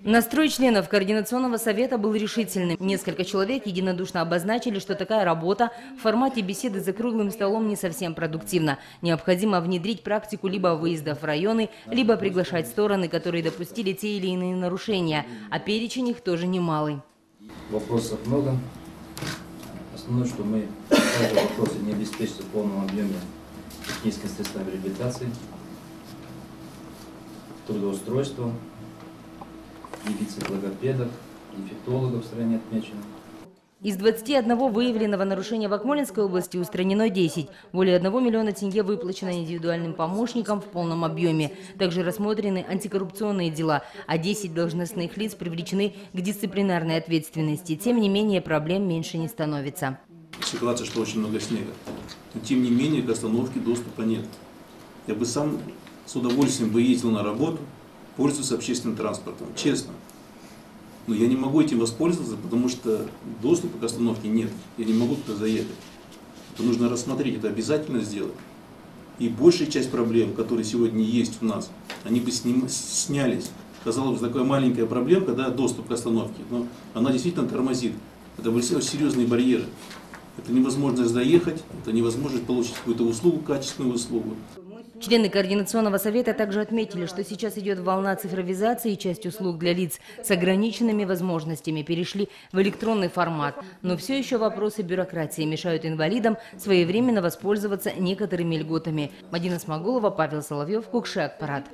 Настрой членов Координационного совета был решительным. Несколько человек единодушно обозначили, что такая работа в формате беседы за круглым столом не совсем продуктивна. Необходимо внедрить практику либо выездов в районы, либо приглашать стороны, которые допустили те или иные нарушения. А перечень их тоже немалый. Вопросов много. Основное, что мы вопросы не обеспечиваем в полном объеме техническими средствами реабилитации, трудоустройства, дефицит логопедов, дефектологов в стране отмечено. Из 21 выявленного нарушения в Акмолинской области устранено 10. Более 1 миллиона тенге выплачено индивидуальным помощникам в полном объеме. Также рассмотрены антикоррупционные дела, а 10 должностных лиц привлечены к дисциплинарной ответственности. Тем не менее, проблем меньше не становится. Ситуация, что очень много снега. Но тем не менее, к остановке доступа нет. Я бы сам с удовольствием ездил на работу, пользуюсь общественным транспортом, честно. Но я не могу этим воспользоваться, потому что доступа к остановке нет. Я не могу туда заехать. Это нужно рассмотреть, это обязательно сделать. И большая часть проблем, которые сегодня есть у нас, они бы снялись. Казалось бы, такая маленькая проблемка, да, доступ к остановке, но она действительно тормозит. Это были серьезные барьеры. Это невозможность заехать, это невозможность получить какую-то услугу, качественную услугу. Члены Координационного совета также отметили, что сейчас идет волна цифровизации, и часть услуг для лиц с ограниченными возможностями перешли в электронный формат. Но все еще вопросы бюрократии мешают инвалидам своевременно воспользоваться некоторыми льготами. Мадина Смоголова, Павел Соловьев, Кокше Акпарат.